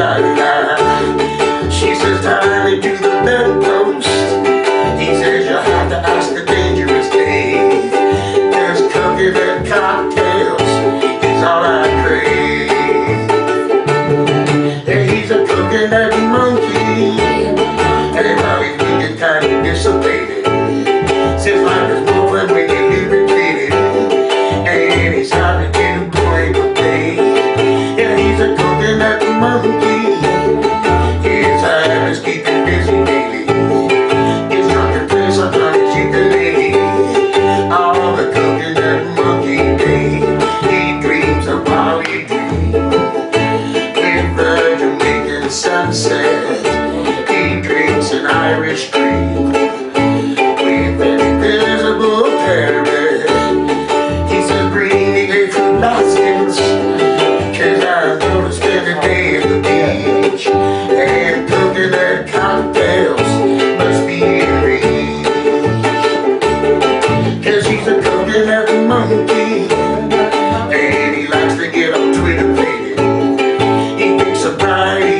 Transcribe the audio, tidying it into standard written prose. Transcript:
la la. She says, darling, do the bedpost. He says, you'll have to ask the dangerous Dave. There's cookies and cocktails is all I crave. There he's a coconut monkey. Everybody's been kind of dissipated. Since life is more when we can be repeated. And he's hard to get a boy to play. Yeah, he's a coconut monkey. His time is keeping busy, baby. He's drunk and pissed, sometimes he's the lady. Oh, the coconut monkey, baby. He dreams of Molly Dream. In the Jamaican sunset, he drinks an Irish cream. And he likes to get on Twitter, baby. He thinks sobriety